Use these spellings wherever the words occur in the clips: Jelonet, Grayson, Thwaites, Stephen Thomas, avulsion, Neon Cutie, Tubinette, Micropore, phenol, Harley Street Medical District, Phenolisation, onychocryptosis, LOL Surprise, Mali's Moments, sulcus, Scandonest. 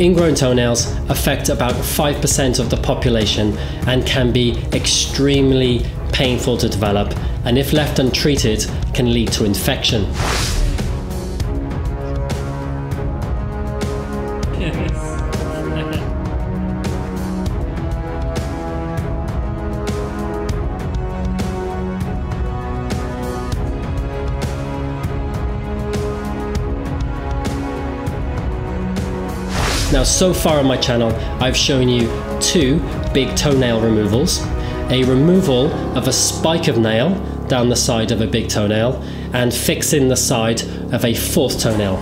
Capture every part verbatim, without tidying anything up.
Ingrown toenails affect about five percent of the population and can be extremely painful to develop, and if left untreated, can lead to infection. Now, so far on my channel, I've shown you two big toenail removals, a removal of a spike of nail down the side of a big toenail, and fixing the side of a fourth toenail.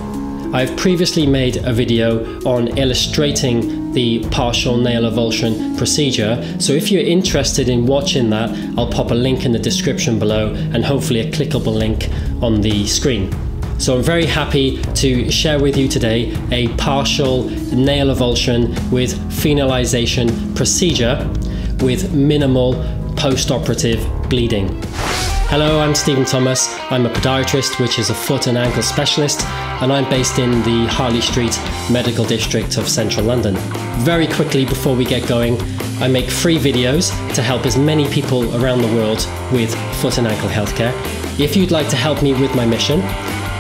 I've previously made a video on illustrating the partial nail avulsion procedure, so if you're interested in watching that, I'll pop a link in the description below and hopefully a clickable link on the screen. So I'm very happy to share with you today a partial nail avulsion with finalization procedure with minimal post-operative bleeding. Hello, I'm Stephen Thomas. I'm a podiatrist, which is a foot and ankle specialist, and I'm based in the Harley Street Medical District of Central London. Very quickly before we get going, I make free videos to help as many people around the world with foot and ankle healthcare. If you'd like to help me with my mission,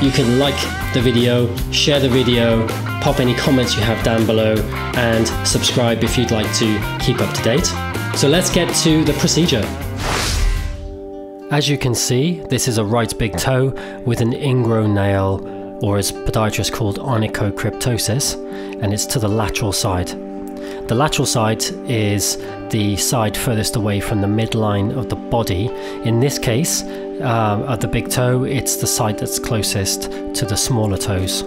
you can like the video, share the video, pop any comments you have down below, and subscribe if you'd like to keep up to date. So let's get to the procedure. As you can see, this is a right big toe with an ingrown nail, or as podiatrists called onychocryptosis, and it's to the lateral side. The lateral side is the side furthest away from the midline of the body. In this case, um, at the big toe, it's the side that's closest to the smaller toes.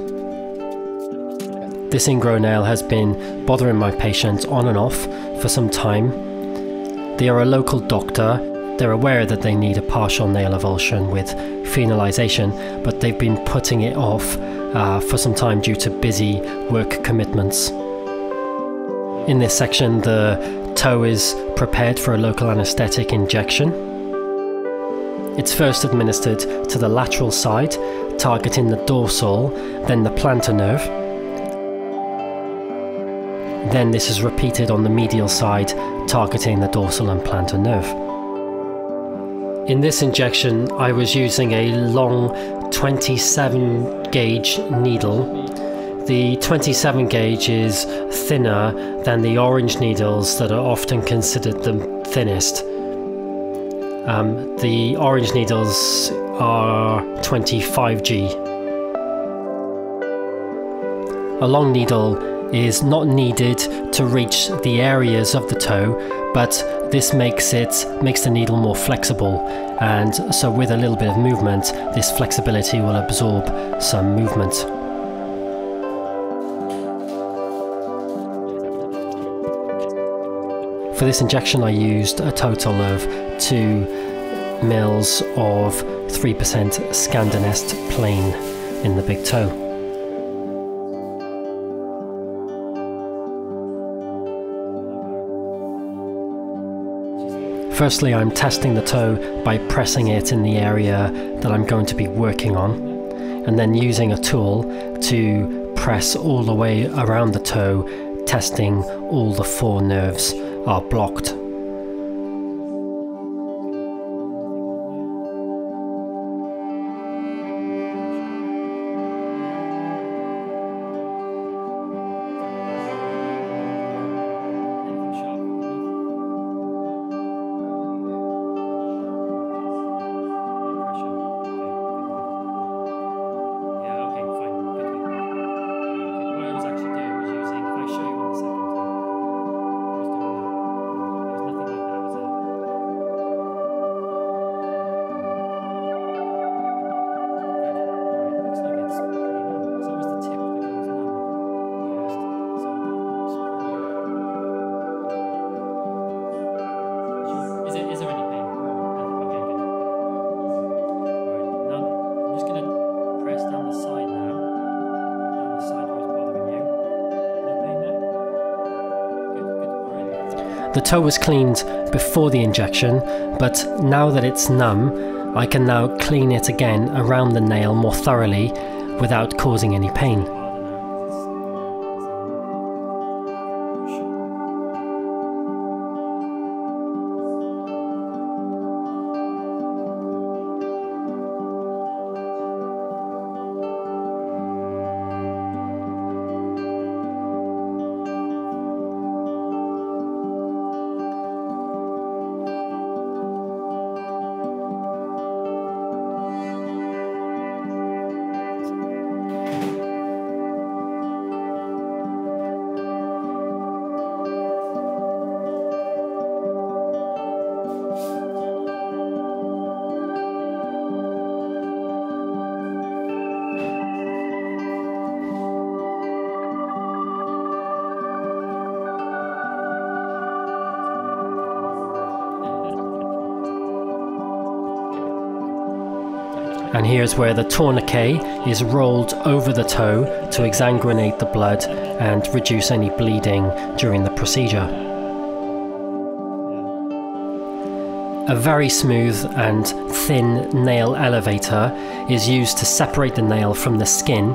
This ingrown nail has been bothering my patients on and off for some time. They are a local doctor. They're aware that they need a partial nail avulsion with finalization, but they've been putting it off uh, for some time due to busy work commitments. In this section, the toe is prepared for a local anaesthetic injection. It's first administered to the lateral side, targeting the dorsal, then the plantar nerve. Then this is repeated on the medial side, targeting the dorsal and plantar nerve. In this injection, I was using a long twenty-seven gauge needle. The twenty-seven gauge is thinner than the orange needles that are often considered the thinnest. Um, the orange needles are twenty-five G. A long needle is not needed to reach the areas of the toe, but this makes it makes the needle more flexible, and so with a little bit of movement, this flexibility will absorb some movement. For this injection, I used a total of two mils of three percent Scandonest plain in the big toe. Firstly, I'm testing the toe by pressing it in the area that I'm going to be working on, and then using a tool to press all the way around the toe, testing all the four nerves are blocked. The toe was cleaned before the injection, but now that it's numb, I can now clean it again around the nail more thoroughly without causing any pain. And here's where the tourniquet is rolled over the toe to exsanguinate the blood and reduce any bleeding during the procedure. A very smooth and thin nail elevator is used to separate the nail from the skin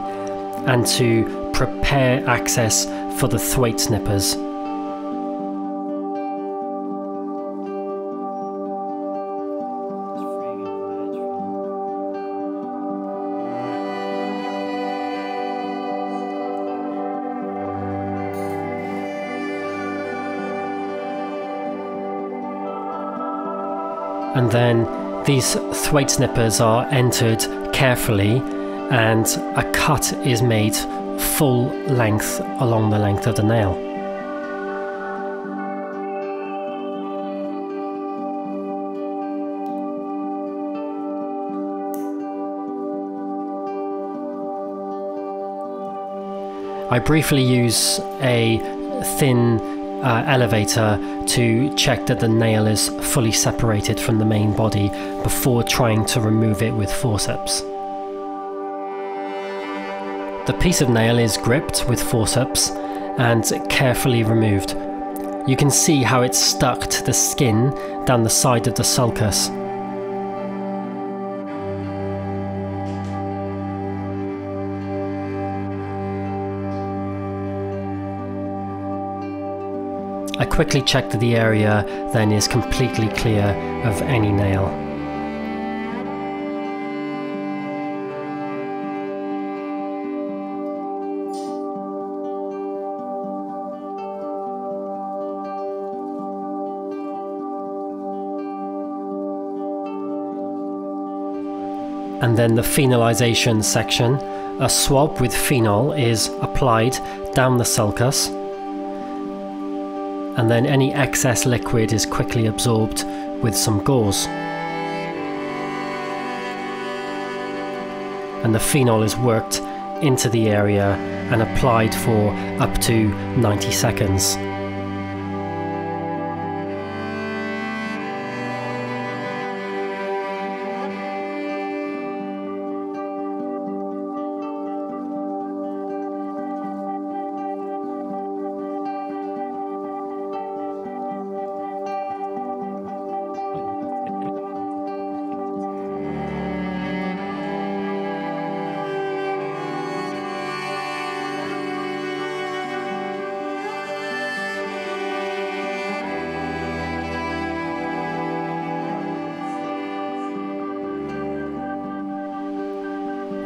and to prepare access for the Thwaites nippers. And then these Thwaites nippers are entered carefully and a cut is made full length along the length of the nail. I briefly use a thin Uh, elevator to check that the nail is fully separated from the main body before trying to remove it with forceps. The piece of nail is gripped with forceps and carefully removed. You can see how it's stuck to the skin down the side of the sulcus. I quickly check that the area then is completely clear of any nail. And then the phenolization section. A swab with phenol is applied down the sulcus. And then any excess liquid is quickly absorbed with some gauze. And the phenol is worked into the area and applied for up to ninety seconds.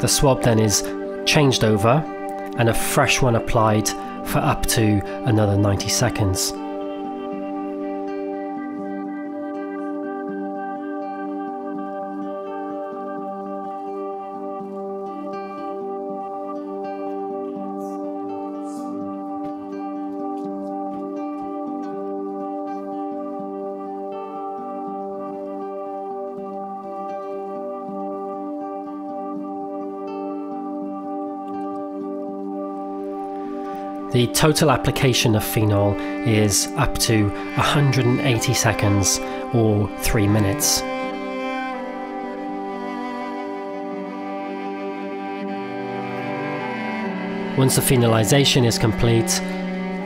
The swab then is changed over and a fresh one applied for up to another ninety seconds. The total application of phenol is up to one hundred eighty seconds or three minutes. Once the phenolization is complete,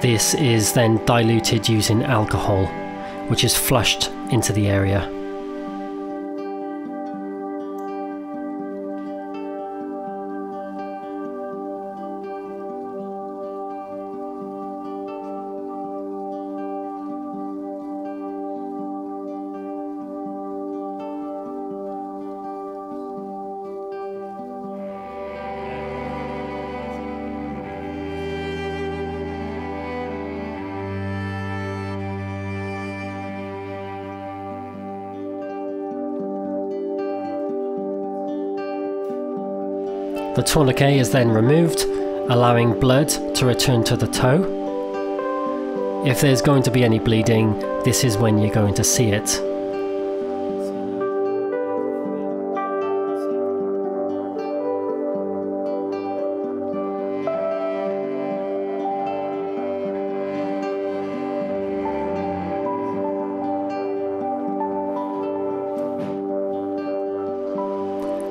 this is then diluted using alcohol, which is flushed into the area. The tourniquet is then removed, allowing blood to return to the toe. If there's going to be any bleeding, this is when you're going to see it.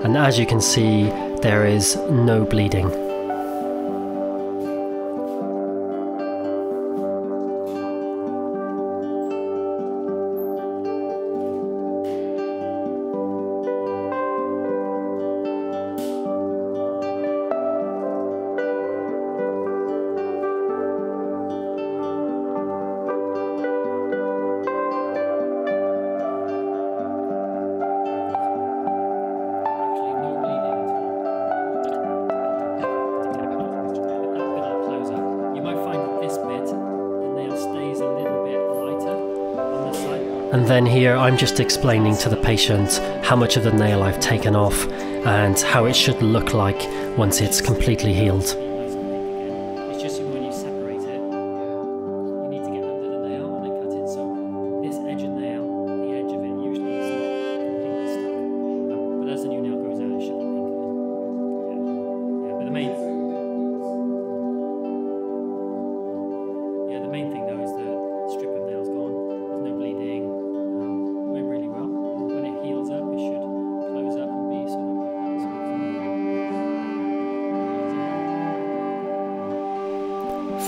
and as you can see, there is no bleeding. And then here I'm just explaining to the patient how much of the nail I've taken off and how it should look like once it's completely healed. It's just when you separate it, you need to get under the nail and then cut it. So this edge of nail, the edge of it usually is not completely stuck. But as the new nail grows out, it should be pink. Yeah, yeah, but the main...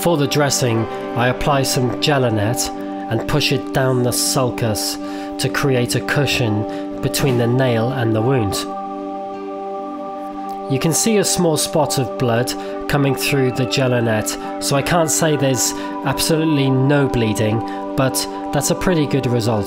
For the dressing, I apply some Jelonet and push it down the sulcus to create a cushion between the nail and the wound. You can see a small spot of blood coming through the Jelonet, so I can't say there's absolutely no bleeding, but that's a pretty good result.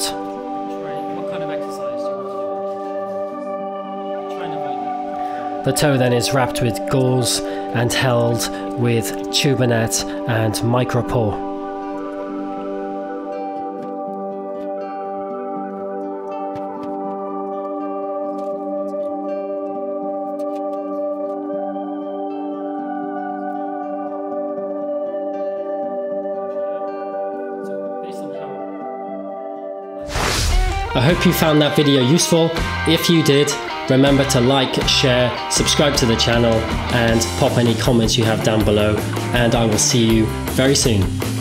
The toe then is wrapped with gauze and held with Tubinette and Micropore. I hope you found that video useful. If you did, remember to like, share, subscribe to the channel, and pop any comments you have down below, and I will see you very soon.